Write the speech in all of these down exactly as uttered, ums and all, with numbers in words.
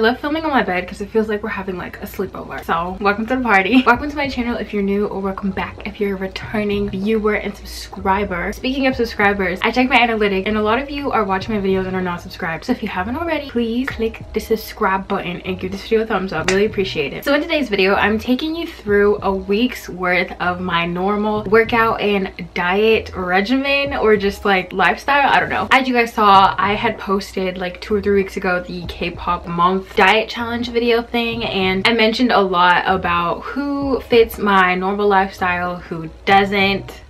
love filming on my bed because it feels like we're having like a sleepover. So welcome to the party. Welcome to my channel if you're new, or welcome back if you're a returning viewer and subscriber. Speaking of subscribers, I checked my analytics and a lot of you are watching my videos and are not subscribed. So if you haven't already, please click the subscribe button and give this video a thumbs up. Really appreciate it. So in today's video, I'm taking you through a week's worth of my normal workout and diet regimen, or just like lifestyle, I don't know. As you guys saw, I had posted like two or three weeks ago the K-pop month diet challenge video thing, and I mentioned a lot about who fits my normal lifestyle, who doesn't.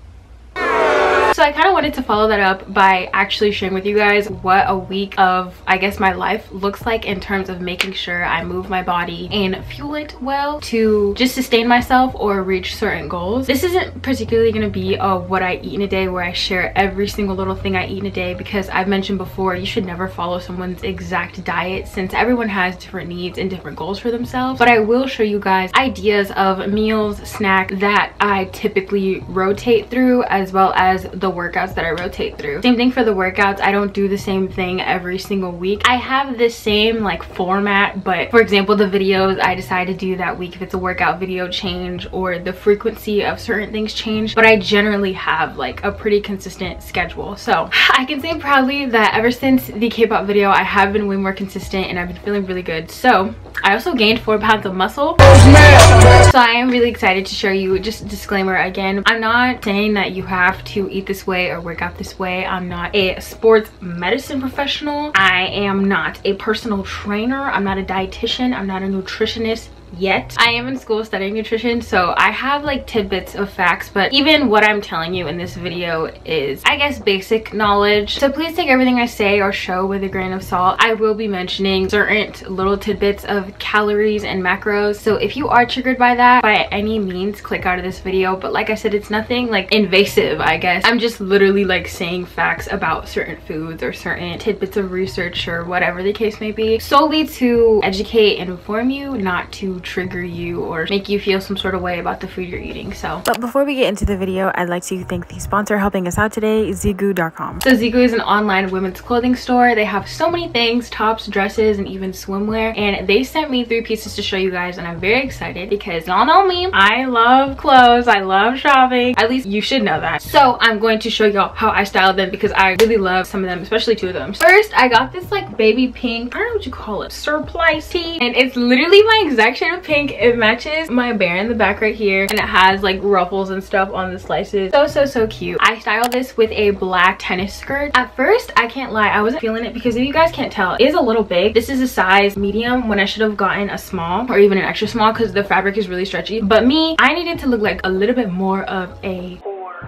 So I kind of wanted to follow that up by actually sharing with you guys what a week of, I guess, my life looks like in terms of making sure I move my body and fuel it well to just sustain myself or reach certain goals. This isn't particularly going to be a what I eat in a day where I share every single little thing I eat in a day, because I've mentioned before, you should never follow someone's exact diet since everyone has different needs and different goals for themselves. But I will show you guys ideas of meals, snacks that I typically rotate through, as well as the workouts that I rotate through. Same thing for the workouts. I don't do the same thing every single week. I have the same like format, but for example, the videos I decide to do that week, if it's a workout video, change, or the frequency of certain things change, but I generally have like a pretty consistent schedule. So I can say proudly that ever since the K-pop video, I have been way more consistent and I've been feeling really good. So I also gained four pounds of muscle. So I am really excited to show you. Just a disclaimer again, I'm not saying that you have to eat this way or work out this way. I'm not a sports medicine professional. I am not a personal trainer. I'm not a dietitian. I'm not a nutritionist yet. I am in school studying nutrition, so I have like tidbits of facts, but even what I'm telling you in this video is, I guess, basic knowledge. So please take everything I say or show with a grain of salt. I will be mentioning certain little tidbits of calories and macros, so if you are triggered by that by any means, click out of this video. But like I said, it's nothing like invasive, I guess. I'm just literally like saying facts about certain foods or certain tidbits of research or whatever the case may be, solely to educate and inform you, not to trigger you or make you feel some sort of way about the food you're eating. So but before we get into the video, I'd like to thank the sponsor helping us out today, Zeagoo dot com. So Zeagoo is an online women's clothing store. They have so many things, tops, dresses, and even swimwear, and they sent me three pieces to show you guys, and I'm very excited because y'all know me, I love clothes, I love shopping. At least you should know that. So I'm going to show y'all how I styled them because I really love some of them, especially two of them. First, I got this like baby pink, I don't know what you call it, surplice tee, and it's literally my exact shade of pink. It matches my bear in the back right here, and it has like ruffles and stuff on the slices. So so so cute. I styled this with a black tennis skirt. At first, I can't lie, I wasn't feeling it because if you guys can't tell, it is a little big. This is a size medium when I should have gotten a small or even an extra small because the fabric is really stretchy. But me, I needed to look like a little bit more of a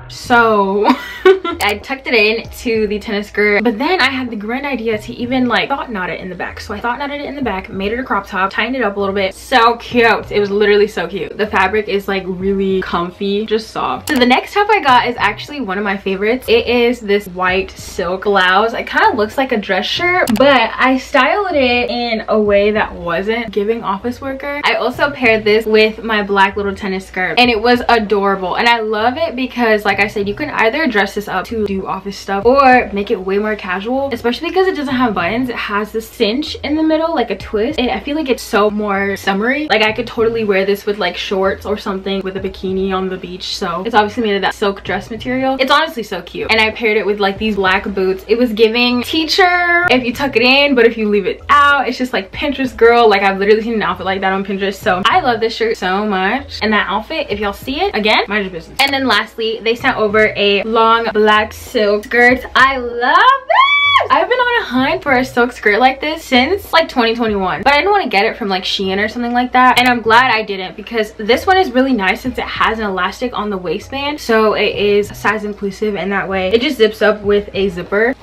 so I tucked it in to the tennis skirt, but then I had the grand idea to even like thought knot it in the back. So I thought knotted it in the back, made it a crop top, tightened it up a little bit. So cute. It was literally so cute. The fabric is like really comfy, just soft. So the next top I got is actually one of my favorites. It is this white silk blouse. It kind of looks like a dress shirt, but I styled it in a way that wasn't giving office worker. I also paired this with my black little tennis skirt, and it was adorable, and I love it because like I said, you can either dress this up to do office stuff or make it way more casual, especially because it doesn't have buttons. It has this cinch in the middle, like a twist, and I feel like it's so more summery. Like I could totally wear this with like shorts or something with a bikini on the beach. So it's obviously made of that silk dress material. It's honestly so cute, and I paired it with like these black boots. It was giving teacher if you tuck it in, but if you leave it out, it's just like Pinterest girl. Like I've literally seen an outfit like that on Pinterest. So I love this shirt so much, and that outfit, if y'all see it again, mind your business. And then lastly, they sent over a long black silk skirt. I love it. I've been on a hunt for a silk skirt like this since like twenty twenty-one, but I didn't want to get it from like Shein or something like that, and I'm glad I didn't because this one is really nice since it has an elastic on the waistband, so it is size inclusive, and that way it just zips up with a zipper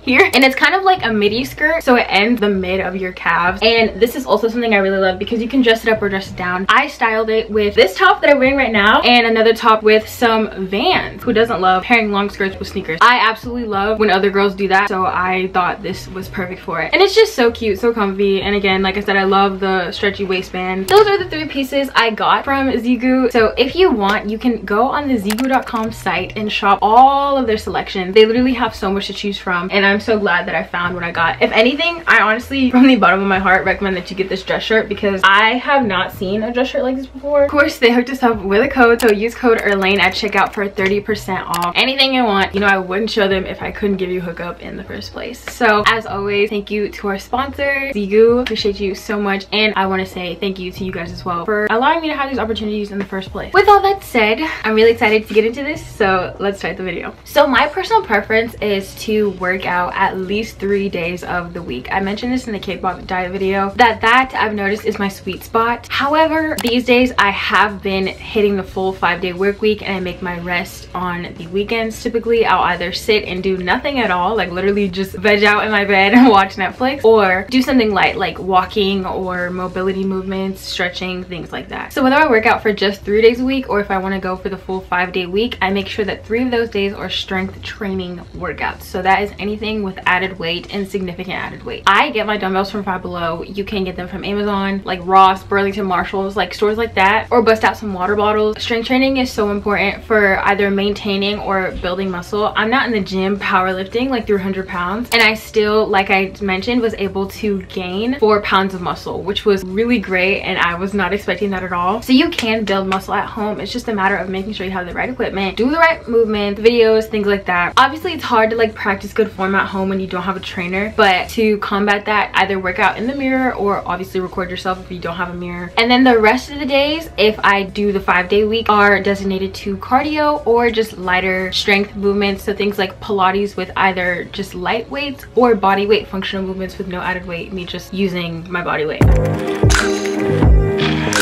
here, and it's kind of like a midi skirt, so it ends the mid of your calves. And this is also something I really love because you can dress it up or dress it down. I styled it with this top that I'm wearing right now and another top with some Vans. Who doesn't love pairing long skirts with sneakers? I absolutely love when other girls do that, so I thought this was perfect for it, and it's just so cute, so comfy, and again, like I said, I love the stretchy waistband. Those are the three pieces I got from Zeagoo. So if you want, you can go on the Zeagoo dot com site and shop all of their selection. They literally have so much to choose from, and I'm I'm so glad that I found what I got. If anything, I honestly, from the bottom of my heart, recommend that you get this dress shirt because I have not seen a dress shirt like this before. Of course, they hooked us up with a code, so use code Irlane at checkout for thirty percent off anything you want. You know, I wouldn't show them if I couldn't give you hookup in the first place. So as always, thank you to our sponsor, Zeagoo. Appreciate you so much, and I want to say thank you to you guys as well for allowing me to have these opportunities in the first place. With all that said, I'm really excited to get into this, so let's start the video. So my personal preference is to work out at least three days of the week. I mentioned this in the K-pop diet video, that that I've noticed is my sweet spot. However, these days I have been hitting the full five-day work week, and I make my rest on the weekends. Typically, I'll either sit and do nothing at all, like literally just veg out in my bed and watch Netflix, or do something light like walking or mobility movements, stretching, things like that. So whether I work out for just three days a week or if I want to go for the full five-day week, I make sure that three of those days are strength training workouts. So that is anything with added weight and significant added weight. I get my dumbbells from Five Below. You can get them from Amazon, like Ross, Burlington, Marshalls, like stores like that, or bust out some water bottles. Strength training is so important for either maintaining or building muscle. I'm not in the gym powerlifting like three hundred pounds, and I still, like I mentioned, was able to gain four pounds of muscle, which was really great, and I was not expecting that at all. So you can build muscle at home. It's just a matter of making sure you have the right equipment, do the right movement, videos, things like that. Obviously, it's hard to like practice good form at home when you don't have a trainer, but to combat that, either work out in the mirror or obviously record yourself if you don't have a mirror. And then the rest of the days, if I do the five-day week, are designated to cardio or just lighter strength movements. So things like Pilates with either just light weights or body weight functional movements with no added weight, me just using my body weight.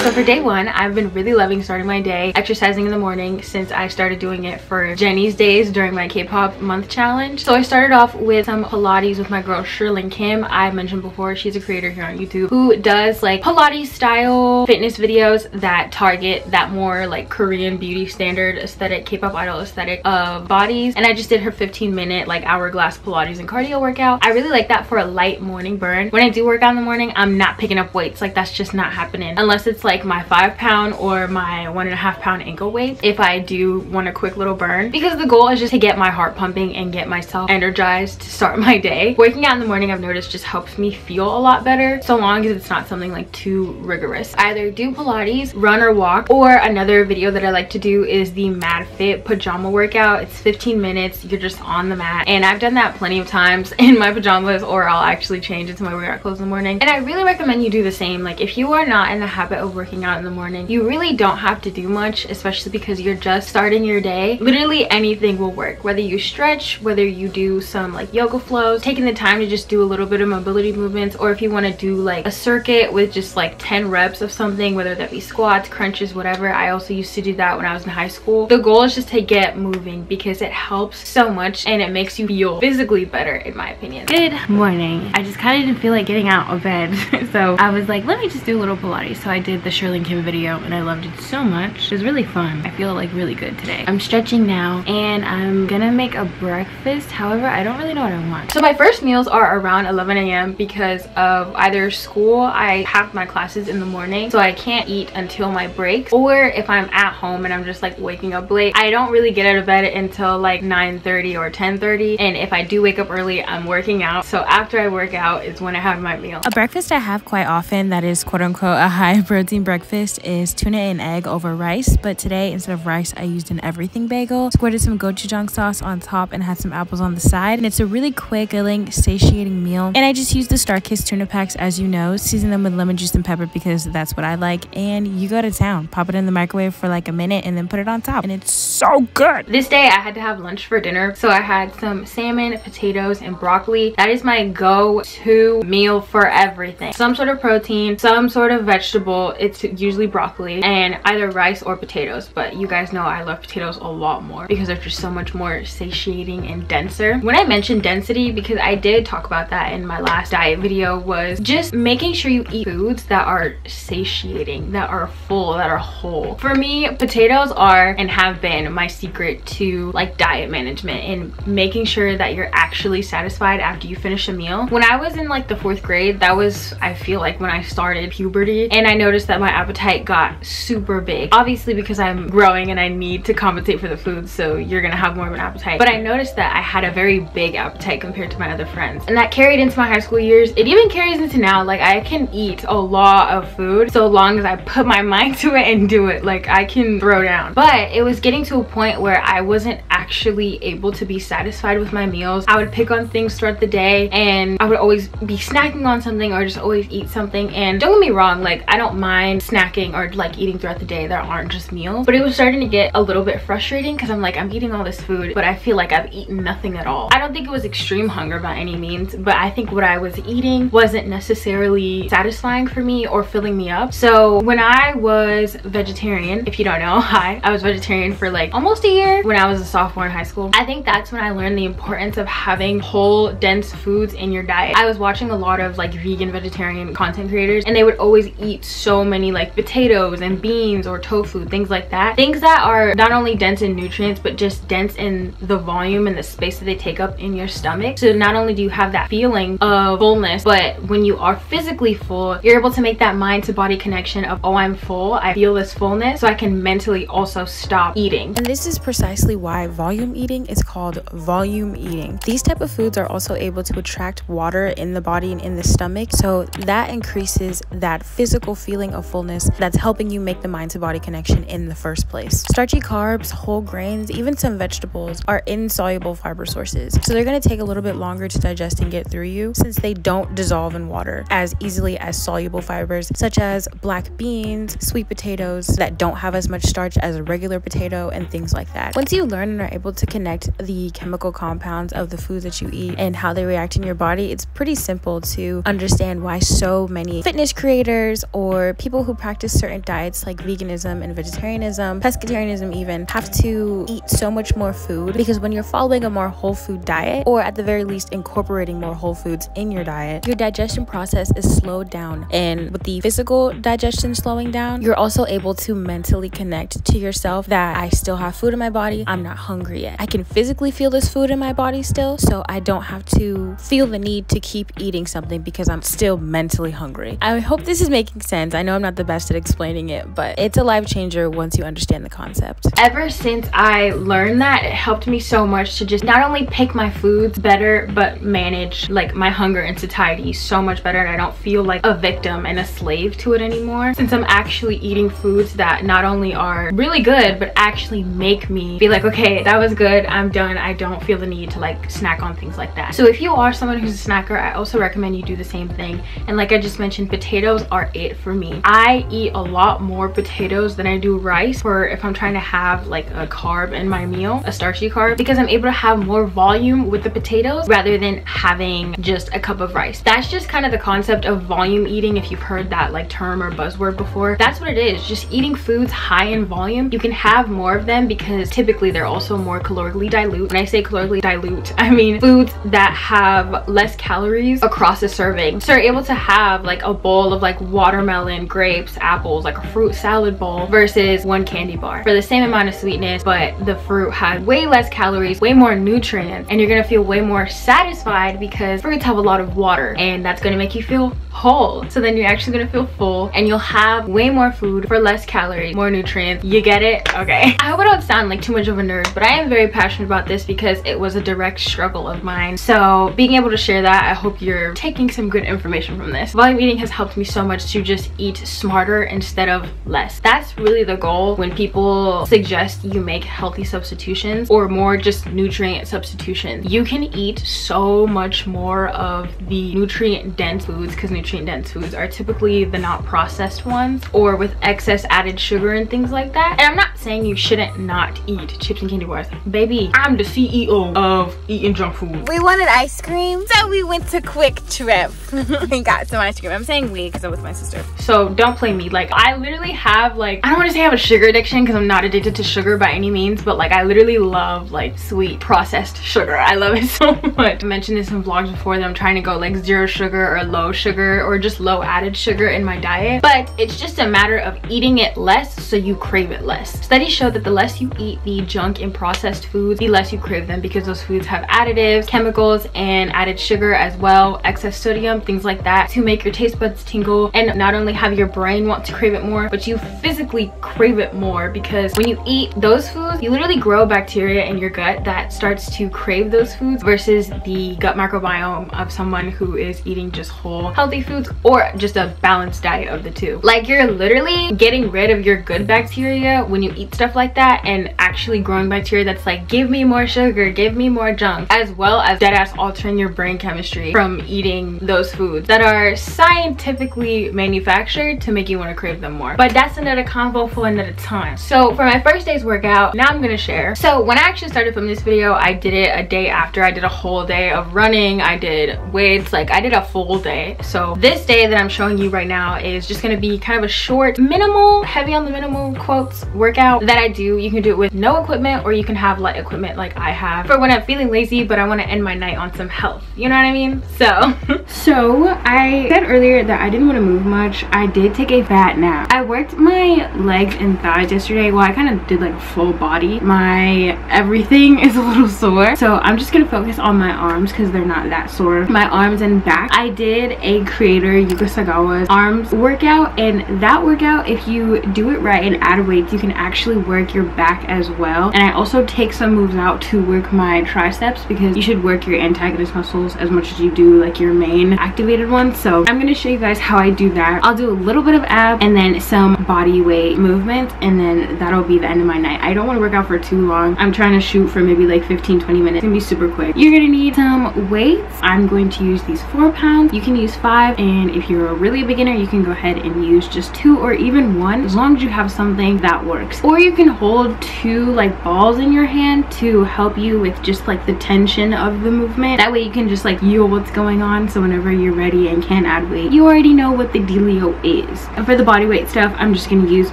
So for day one, I've been really loving starting my day exercising in the morning since I started doing it for Jenny's days during my K-pop month challenge. So I started off with some Pilates with my girl Shirlyn Kim. I mentioned before, she's a creator here on YouTube who does like Pilates style fitness videos that target that more like Korean beauty standard aesthetic, K-pop idol aesthetic of bodies. And I just did her fifteen minute like hourglass Pilates and cardio workout. I really like that for a light morning burn. When I do work out in the morning, I'm not picking up weights. Like that's just not happening unless it's like my five pound or my one and a half pound ankle weights if I do want a quick little burn, because the goal is just to get my heart pumping and get myself energized to start my day. Working out in the morning, I've noticed, just helps me feel a lot better, so long as it's not something like too rigorous. I either do Pilates, run or walk, or another video that I like to do is the MadFit pajama workout. It's fifteen minutes, you're just on the mat, and I've done that plenty of times in my pajamas, or I'll actually change into my workout clothes in the morning. And I really recommend you do the same. Like if you are not in the habit of working out in the morning, you really don't have to do much, especially because you're just starting your day. Literally anything will work, whether you stretch, whether you do some like yoga flows, taking the time to just do a little bit of mobility movements, or if you want to do like a circuit with just like ten reps of something, whether that be squats, crunches, whatever. I also used to do that when I was in high school. The goal is just to get moving because it helps so much and it makes you feel physically better, in my opinion. Good morning. I just kind of didn't feel like getting out of bed so I was like, let me just do a little Pilates. So I did the Shirlyn Kim video and I loved it so much. It was really fun. I feel like really good today. I'm stretching now and I'm gonna make a breakfast. However, I don't really know what I want. So my first meals are around eleven a m because of either school, I have my classes in the morning, so I can't eat until my break, or if I'm at home and I'm just like waking up late, I don't really get out of bed until like nine thirty or ten thirty. And if I do wake up early, I'm working out. So after I work out is when I have my meal. A breakfast I have quite often that is quote unquote a high protein breakfast is tuna and egg over rice, but today instead of rice I used an everything bagel, squirted some gochujang sauce on top and had some apples on the side, and it's a really quick, filling, satiating meal. And I just used the Star-Kissed tuna packs, as you know, season them with lemon juice and pepper because that's what I like, and you go to town. Pop it in the microwave for like a minute and then put it on top, and it's so good. This day I had to have lunch for dinner, so I had some salmon, potatoes, and broccoli. That is my go-to meal for everything. Some sort of protein, some sort of vegetable. It's usually broccoli and either rice or potatoes, but you guys know I love potatoes a lot more because they're just so much more satiating and denser. When I mentioned density, because I did talk about that in my last diet video, was just making sure you eat foods that are satiating, that are full, that are whole. For me, potatoes are and have been my secret to like diet management and making sure that you're actually satisfied after you finish a meal. When I was in like the fourth grade, that was, I feel like, when I started puberty, and I noticed that that my appetite got super big. Obviously because I'm growing and I need to compensate for the food, so you're gonna have more of an appetite. But I noticed that I had a very big appetite compared to my other friends. And that carried into my high school years. It even carries into now. Like, I can eat a lot of food so long as I put my mind to it and do it. Like, I can throw down. But it was getting to a point where I wasn't actually able to be satisfied with my meals. I would pick on things throughout the day and I would always be snacking on something or just always eat something. And don't get me wrong, like, I don't mind snacking or like eating throughout the day that aren't just meals, but it was starting to get a little bit frustrating because I'm like, I'm eating all this food but I feel like I've eaten nothing at all. I don't think it was extreme hunger by any means, but I think what I was eating wasn't necessarily satisfying for me or filling me up. So when I was vegetarian, if you don't know, hi, I was vegetarian for like almost a year when I was a sophomore in high school. I think that's when I learned the importance of having whole dense foods in your diet. I was watching a lot of like vegan vegetarian content creators and they would always eat so many like potatoes and beans or tofu, things like that, things that are not only dense in nutrients but just dense in the volume and the space that they take up in your stomach. So not only do you have that feeling of fullness, but when you are physically full, you're able to make that mind to body connection of, oh, I'm full, I feel this fullness, so I can mentally also stop eating. And this is precisely why volume eating is called volume eating. These type of foods are also able to attract water in the body and in the stomach, so that increases that physical feeling of fullness that's helping you make the mind to body connection in the first place. Starchy carbs, whole grains, even some vegetables are insoluble fiber sources, so they're going to take a little bit longer to digest and get through you since they don't dissolve in water as easily as soluble fibers such as black beans, sweet potatoes that don't have as much starch as a regular potato, and things like that. Once you learn and are able to connect the chemical compounds of the foods that you eat and how they react in your body, it's pretty simple to understand why so many fitness creators or people who practice certain diets like veganism and vegetarianism, pescatarianism even, have to eat so much more food, because when you're following a more whole food diet, or at the very least incorporating more whole foods in your diet, your digestion process is slowed down, and with the physical digestion slowing down, you're also able to mentally connect to yourself that I still have food in my body, I'm not hungry yet, I can physically feel this food in my body still, so I don't have to feel the need to keep eating something because I'm still mentally hungry. I hope this is making sense. I know I'm not the best at explaining it, but it's a life changer once you understand the concept. Ever since I learned that, it helped me so much to just not only pick my foods better but manage like my hunger and satiety so much better, and I don't feel like a victim and a slave to it anymore, since I'm actually eating foods that not only are really good but actually make me be like, okay, that was good, I'm done, I don't feel the need to like snack on things like that. So if you are someone who's a snacker, I also recommend you do the same thing. And like I just mentioned, potatoes are it for me. I eat a lot more potatoes than I do rice, or if I'm trying to have like a carb in my meal, a starchy carb, because I'm able to have more volume with the potatoes rather than having just a cup of rice. That's just kind of the concept of volume eating, if you've heard that like term or buzzword before. That's what it is, just eating foods high in volume. You can have more of them because typically they're also more calorically dilute. When I say calorically dilute, I mean foods that have less calories across a serving. So you're able to have like a bowl of like watermelon, grapes, apples, like a fruit salad bowl versus one candy bar for the same amount of sweetness, but the fruit had way less calories, way more nutrients, and you're gonna feel way more satisfied because fruits have a lot of water, and that's gonna make you feel whole. So then you're actually gonna feel full, and you'll have way more food for less calories, more nutrients. You get it? Okay. I hope I don't sound like too much of a nerd, but I am very passionate about this because it was a direct struggle of mine. So being able to share that, I hope you're taking some good information from this. Volume eating has helped me so much to just eat smarter instead of less. That's really the goal when people suggest you make healthy substitutions or more just nutrient substitutions. You can eat so much more of the nutrient dense foods, because nutrient dense foods are typically the not processed ones or with excess added sugar and things like that. And I'm not saying you shouldn't not eat chips and candy bars. Baby, I'm the C E O of eating junk food. We wanted ice cream, so we went to Quick Trip and got some ice cream. I'm saying we because I'm with my sister. So don't play me. Like, I literally have like, I don't want to say I have a sugar addiction because I'm not addicted to sugar by any means, but like I literally love like sweet processed sugar. I love it so much. I mentioned this in vlogs before that I'm trying to go like zero sugar or low sugar or just low added sugar in my diet, but it's just a matter of eating it less so you crave it less. Studies show that the less you eat the junk and processed foods, the less you crave them, because those foods have additives, chemicals, and added sugar as well, excess sodium, things like that, to make your taste buds tingle and not only have your your brain wants to crave it more, but you physically crave it more, because when you eat those foods, you literally grow bacteria in your gut that starts to crave those foods versus the gut microbiome of someone who is eating just whole healthy foods or just a balanced diet of the two. Like, you're literally getting rid of your good bacteria when you eat stuff like that and actually growing bacteria that's like, give me more sugar, give me more junk, as well as deadass altering your brain chemistry from eating those foods that are scientifically manufactured to make you want to crave them more. But that's another convo for another time. So for my first day's workout, now I'm gonna share. So when I actually started filming this video, I did it a day after. I did a whole day of running, I did weights, like I did a full day. So this day that I'm showing you right now is just gonna be kind of a short, minimal, heavy on the minimal quotes workout that I do. You can do it with no equipment, or you can have light equipment like I have for when I'm feeling lazy but I want to end my night on some health, you know what I mean? So so I said earlier that I didn't want to move much. I did take a fat nap. I worked my legs and thighs yesterday. Well, I kind of did like full body. My everything is a little sore, so I'm just gonna focus on my arms because they're not that sore. My arms and back, I did a creator Yuka Sagawa's arms workout, and that workout, if you do it right and add weights, you can actually work your back as well. And I also take some moves out to work my triceps, because you should work your antagonist muscles as much as you do like your main activated ones. So I'm going to show you guys how I do that. I'll do a little bit of ab and then some body weight movements, and then that'll be the end of my night. I don't want to work out for too long. I'm trying to shoot for maybe like fifteen to twenty minutes. It's gonna be super quick. You're gonna need some weights. I'm going to use these four pounds. You can use five, and if you're really a beginner, you can go ahead and use just two or even one, as long as you have something that works. Or you can hold two like balls in your hand to help you with just like the tension of the movement. That way you can just like feel what's going on, so whenever you're ready and can add weight, you already know what the dealio is. And for the body weight stuff, I'm just gonna use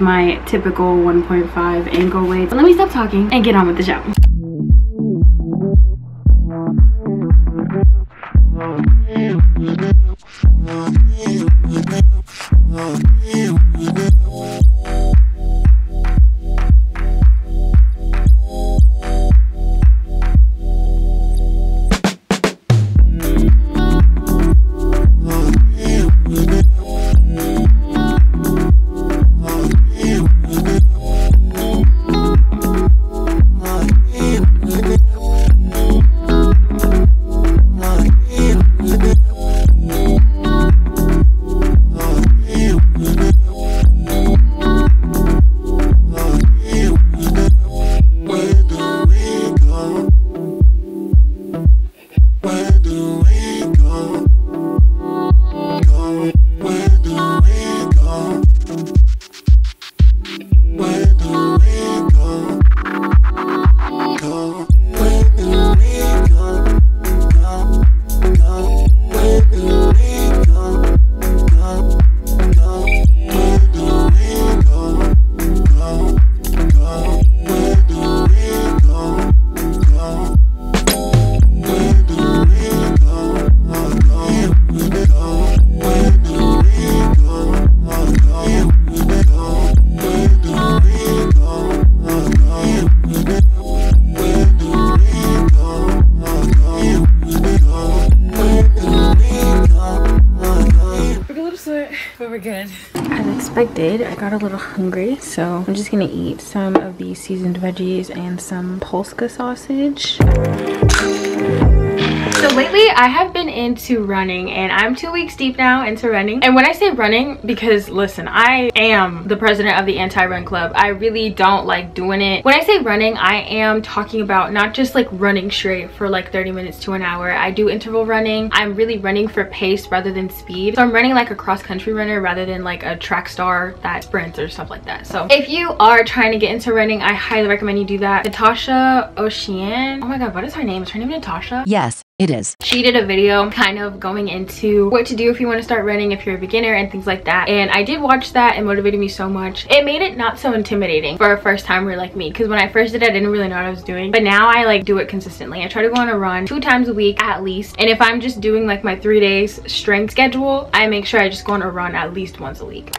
my typical one point five ankle weights. But let me stop talking and get on with the show. I got a little hungry, so I'm just gonna eat some of these seasoned veggies and some Polska sausage. So lately I have been into running, and I'm two weeks deep now into running. And when I say running, because listen, I am the president of the anti-run club. I really don't like doing it. When I say running, I am talking about not just like running straight for like thirty minutes to an hour. I do interval running. I'm really running for pace rather than speed. So I'm running like a cross-country runner rather than like a track star that sprints or stuff like that. So if you are trying to get into running, I highly recommend you do that. Natasha Ocean. Oh my god, what is her name? Is her name Natasha? Yes. It is. She did a video kind of going into what to do if you want to start running, if you're a beginner and things like that, and I did watch that. It motivated me so much. It made it not so intimidating for a first timer like me, because when I first did it, I didn't really know what I was doing, but now I like do it consistently. I try to go on a run two times a week at least, and if I'm just doing like my three days strength schedule, I make sure I just go on a run at least once a week.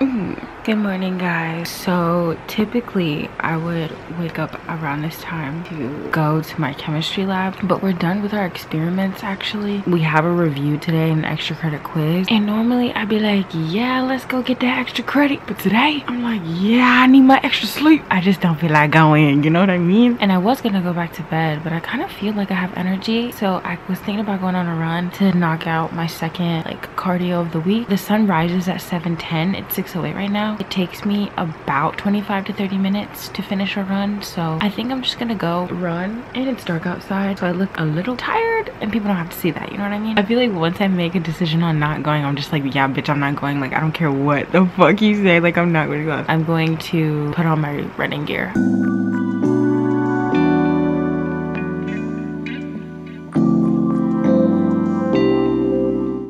Mm. Good morning, guys. So typically I would wake up around this time to go to my chemistry lab, but we're done with our experiments. Actually, we have a review today and an extra credit quiz, and normally I'd be like, yeah, let's go get that extra credit, but today I'm like, yeah, I need my extra sleep. I just don't feel like going, you know what I mean? And I was gonna go back to bed, but I kind of feel like I have energy, so I was thinking about going on a run to knock out my second like cardio of the week. The sun rises at seven ten. It's six oh eight right now. It takes me about twenty-five to thirty minutes to finish a run, so I think I'm just gonna go run. And it's dark outside, so I look a little tired and people don't have to see that, you know what I mean? I feel like once I make a decision on not going, I'm just like, yeah, bitch, I'm not going. Like, I don't care what the fuck you say, like, I'm not gonna go. I'm going to put on my running gear.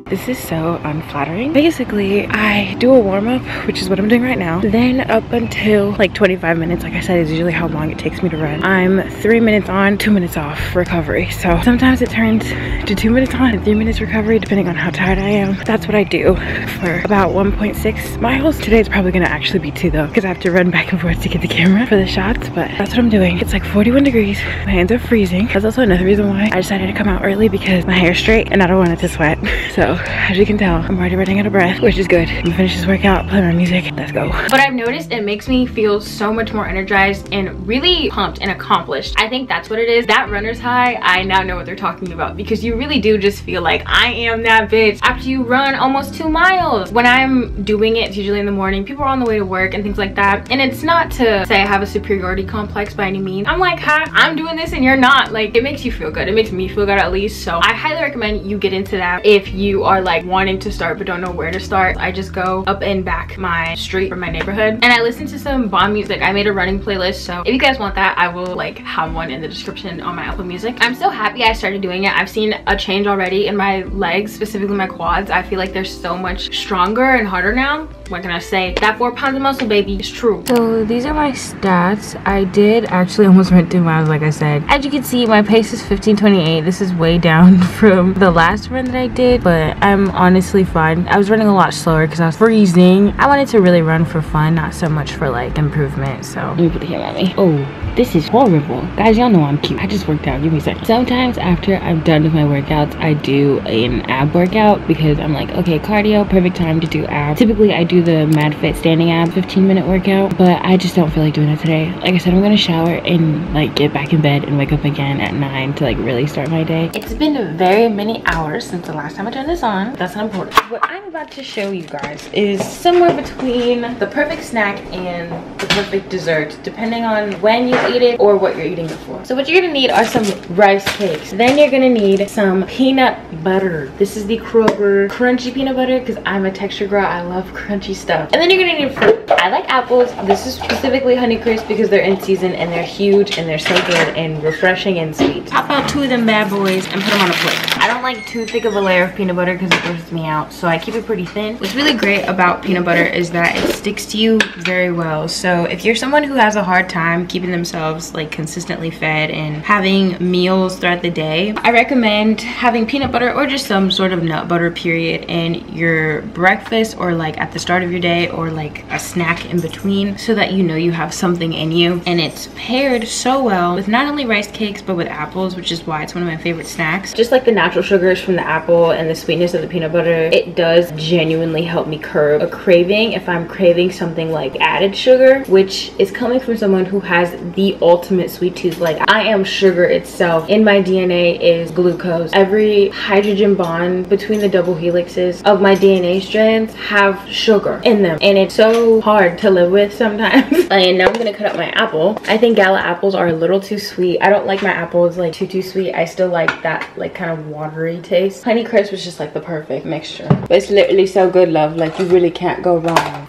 This is so unflattering. Basically, I do a warm-up, which is what I'm doing right now. Then up until like twenty-five minutes, like I said, is usually how long it takes me to run. I'm three minutes on, two minutes off recovery. So sometimes it turns to two minutes on and three minutes recovery, depending on how tired I am. That's what I do for about one point six miles. Today's probably gonna actually be two though, because I have to run back and forth to get the camera for the shots, but that's what I'm doing. It's like forty-one degrees. My hands are freezing. That's also another reason why I decided to come out early, because my hair's straight and I don't want it to sweat. So as you can tell, I'm already running out of breath, which is good. I'm gonna finish this workout, play my music, let's go. But I've noticed it makes me feel so much more energized and really pumped and accomplished. I think that's what it is. That runner's high, I now know what they're talking about, because you really do just feel like, I am that bitch. After you run almost two miles, when I'm doing it, it's usually in the morning, people are on the way to work and things like that. And it's not to say I have a superiority complex by any means. I'm like, hi, I'm doing this and you're not. Like, it makes you feel good. It makes me feel good at least. So I highly recommend you get into that if you are like wanting to start but don't know where to start. I just go up and back my street from my neighborhood and I listen to some bomb music. I made a running playlist, so if you guys want that, I will like have one in the description on my Apple Music. I'm so happy I started doing it. I've seen a change already in my legs, specifically my quads. I feel like they're so much stronger and harder now. What can I say? That four pounds of muscle, baby, is true. So these are my stats. I did actually almost run two miles, like I said. As you can see, my pace is fifteen twenty-eight. This is way down from the last run that I did, but I'm honestly fine. I was running a lot slower because I was freezing. I wanted to really run for fun, not so much for like improvement. So you can hear me. Oh, this is horrible, guys. Y'all know I'm cute. I just worked out. Give me a second. Sometimes after I'm done with my workouts, I do an ab workout because I'm like, okay, cardio, perfect time to do ab. Typically, I do the MadFit standing ab fifteen minute workout, but I just don't feel like doing it today. Like I said, I'm gonna shower and like get back in bed and wake up again at nine to like really start my day. It's been very many hours since the last time I turned this on. On. That's not important. What I'm about to show you guys is somewhere between the perfect snack and the perfect dessert, depending on when you eat it or what you're eating it for. So what you're gonna need are some rice cakes. Then you're gonna need some peanut butter. This is the Kroger crunchy peanut butter because I'm a texture girl. I love crunchy stuff. And then you're gonna need fruit. I like apples. This is specifically Honeycrisp because they're in season and they're huge and they're so good and refreshing and sweet. Pop out two of them bad boys and put them on a plate. I don't like too thick of a layer of peanut butter because it grosses me out, so I keep it pretty thin. What's really great about peanut butter is that it sticks to you very well. So if you're someone who has a hard time keeping themselves like consistently fed and having meals throughout the day, I recommend having peanut butter or just some sort of nut butter period in your breakfast or like at the start of your day or like a snack in between, so that you know you have something in you. And it's paired so well with not only rice cakes but with apples, which is why it's one of my favorite snacks. Just like the natural sugars from the apple and the sweetness of the peanut butter, it does genuinely help me curb a craving if I'm craving something like added sugar, which is coming from someone who has the ultimate sweet tooth. Like, I am sugar itself. In my D N A is glucose. Every hydrogen bond between the double helixes of my D N A strands have sugar in them, and it's so hard to live with sometimes. And now I'm gonna cut up my apple. I think gala apples are a little too sweet. I don't like my apples like too too sweet. I still like that like kind of watery taste. Honeycrisp was just like the perfect mixture, but it's literally so good, love. Like, you really can't go wrong.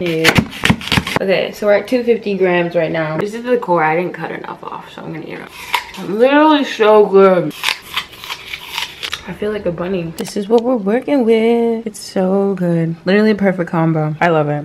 Yeah. Okay, so we're at two hundred fifty grams right now. This is the core. I didn't cut enough off, so I'm gonna eat it. I'm literally so good. I feel like a bunny. This is what we're working with. It's so good. Literally a perfect combo. I love it.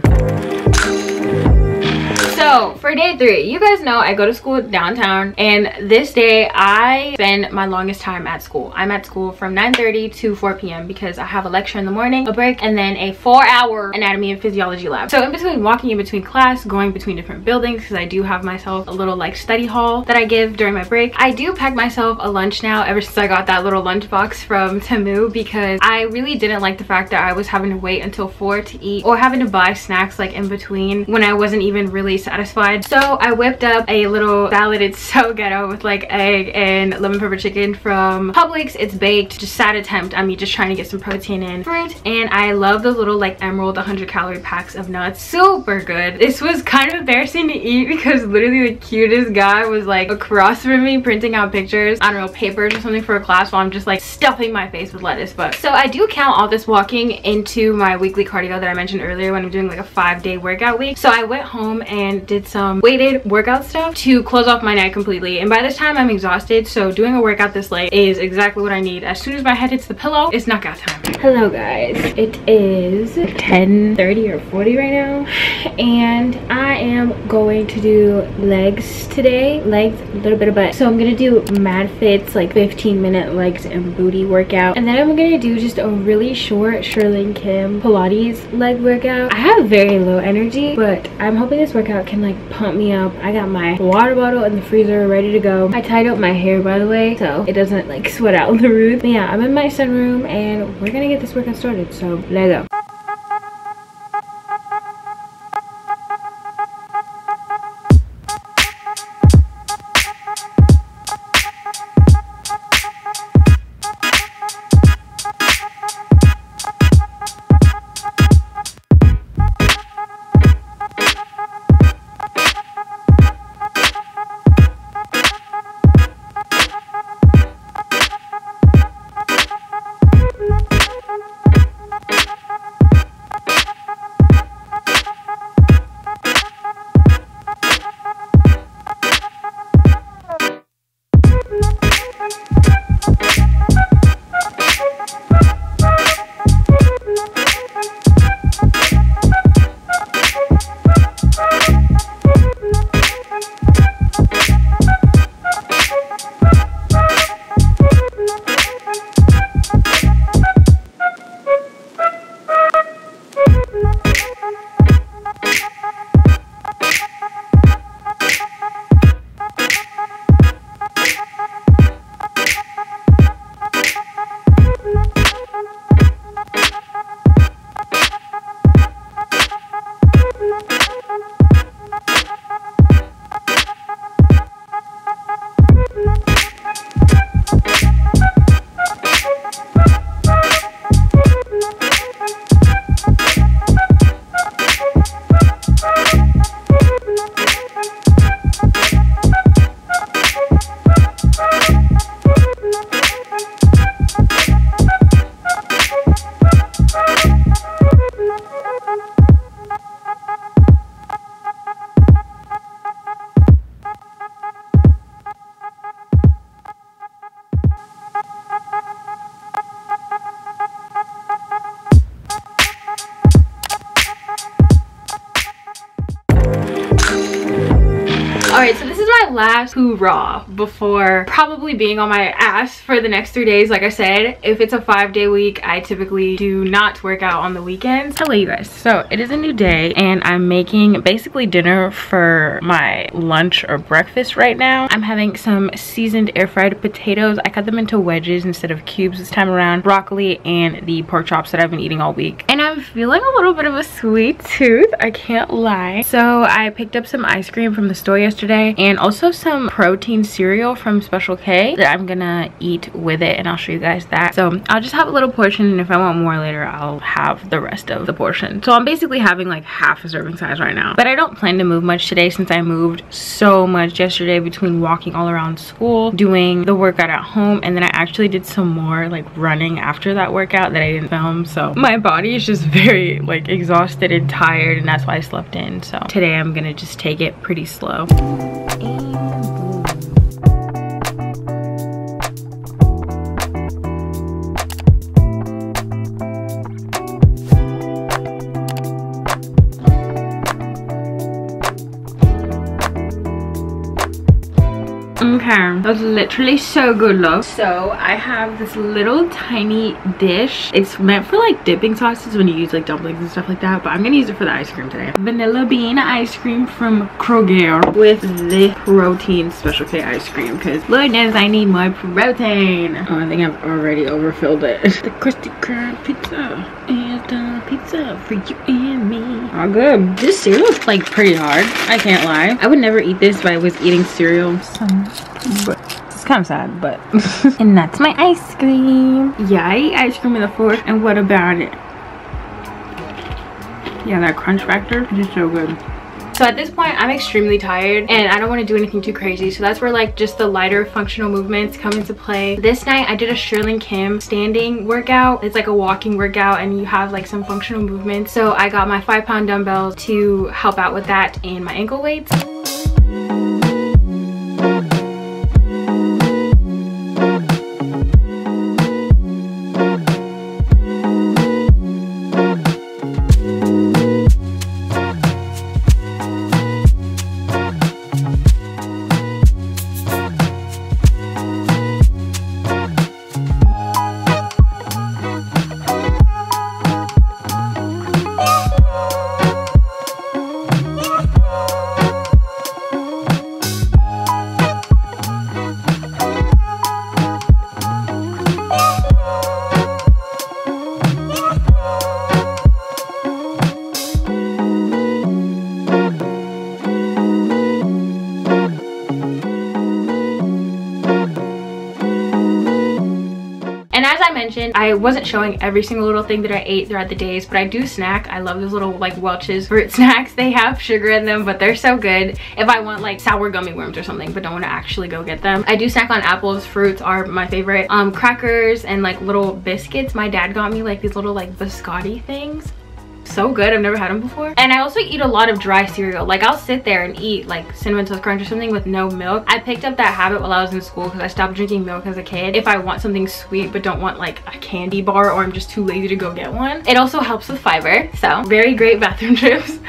So So for day three, you guys know I go to school downtown, and this day I spend my longest time at school. I'm at school from nine thirty to four p m because I have a lecture in the morning, a break, and then a four hour anatomy and physiology lab. So in between walking, in between class, going between different buildings, because I do have myself a little like study hall that I give during my break, I do pack myself a lunch now ever since I got that little lunch box from T E M U, because I really didn't like the fact that I was having to wait until four to eat or having to buy snacks like in between when I wasn't even really satisfied. So I whipped up a little salad. It's so ghetto, with like egg and lemon pepper chicken from Publix. It's baked, just sad attempt. I mean, just trying to get some protein in, fruit, and I love the little like emerald one hundred calorie packs of nuts. Super good. This was kind of embarrassing to eat because literally the cutest guy was like across from me printing out pictures, I don't know, papers or something for a class, while I'm just like stuffing my face with lettuce. But so I do count all this walking into my weekly cardio that I mentioned earlier when I'm doing like a five day workout week. So I went home and did some weighted workout stuff to close off my night completely, and by this time I'm exhausted, so doing a workout this late is exactly what I need. As soon as my head hits the pillow, it's knockout time. Hello guys, it is ten thirty or forty right now, and I am going to do legs today, legs, a little bit of butt. So I'm gonna do MadFit's like fifteen minute legs and booty workout, and then I'm gonna do just a really short Shirlyn Kim Pilates leg workout. I have very low energy, but I'm hoping this workout can like pump me up. I got my water bottle in the freezer ready to go. I tied up my hair, by the way, so it doesn't like sweat out the roof. But yeah, I'm in my sunroom and we're gonna get this workout started, so let's go. Last hoorah before probably being on my ass for the next three days. Like I said, if it's a five day week, I typically do not work out on the weekends. Hello you guys, so it is a new day and I'm making basically dinner for my lunch or breakfast right now. I'm having some seasoned air fried potatoes. I cut them into wedges instead of cubes this time around, broccoli, and the pork chops that I've been eating all week, and I'm feeling a little bit of a sweet tooth, I can't lie. So I picked up some ice cream from the store yesterday and also some protein cereal from Special K that I'm gonna eat with it, and I'll show you guys that. So I'll just have a little portion, and if I want more later, I'll have the rest of the portion. So I'm basically having like half a serving size right now, but I don't plan to move much today since I moved so much yesterday between walking all around school, doing the workout at home, and then I actually did some more like running after that workout that I didn't film. So my body is just very like exhausted and tired, and that's why I slept in. So today I'm gonna just take it pretty slow. Okay, that's literally so good, love. So I have this little tiny dish. It's meant for like dipping sauces when you use like dumplings and stuff like that, but I'm gonna use it for the ice cream today. Vanilla bean ice cream from Kroger with the protein Special K ice cream, because Lord knows I need more protein. Oh, I think I've already overfilled it. The Krusty Krab pizza and uh, pizza for you and me. All good. This cereal is like pretty hard, I can't lie. I would never eat this if I was eating cereal. Some but it's kind of sad, but and that's my ice cream. Yeah, I eat ice cream with a fork. And what about it? Yeah, that crunch factor is so good. So at this point, I'm extremely tired and I don't want to do anything too crazy. So that's where like just the lighter functional movements come into play. This night I did a Shirlyn Kim standing workout. It's like a walking workout and you have like some functional movements. So I got my five pound dumbbells to help out with that and my ankle weights. I wasn't showing every single little thing that I ate throughout the days, but I do snack. I love those little like Welch's fruit snacks. They have sugar in them, but they're so good if I want like sour gummy worms or something, but don't want to actually go get them. I do snack on apples. Fruits are my favorite. Um, crackers and like little biscuits. My dad got me like these little like biscotti things. So good, I've never had them before. And I also eat a lot of dry cereal. Like I'll sit there and eat like Cinnamon Toast Crunch or something with no milk. I picked up that habit while I was in school because I stopped drinking milk as a kid. If I want something sweet but don't want like a candy bar, or I'm just too lazy to go get one. It also helps with fiber, so very great bathroom trips.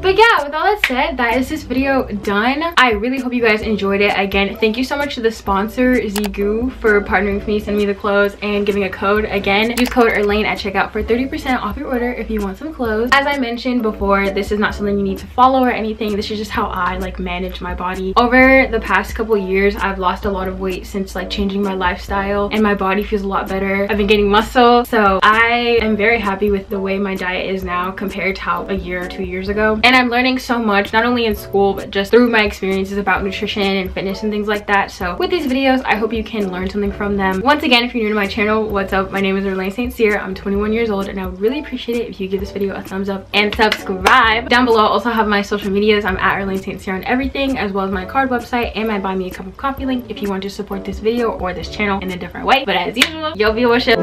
But yeah, with all that said, that is this video done. I really hope you guys enjoyed it. Again, thank you so much to the sponsor Zeagoo for partnering with me, sending me the clothes, and giving a code. Again, use code Irlane at checkout for thirty percent off your order if you want some clothes. As I mentioned before, this is not something you need to follow or anything. This is just how I like manage my body. Over the past couple years, I've lost a lot of weight since like changing my lifestyle, and my body feels a lot better. I've been gaining muscle, so I am very happy with the way my diet is now compared to how a year or two years ago. And I'm learning so much, not only in school but just through my experiences about nutrition and fitness and things like that. So with these videos, I hope you can learn something from them. Once again, if you're new to my channel, what's up? My name is Irlane Saint-Cyr. I'm twenty-one years old, and I really appreciate it if you give this video a thumbs up and subscribe. Down below I also have my social medias. I'm at Irlane Saint-Cyr on everything, as well as my card website and my buy me a cup of coffee link if you want to support this video or this channel in a different way. But as usual, yo be worship.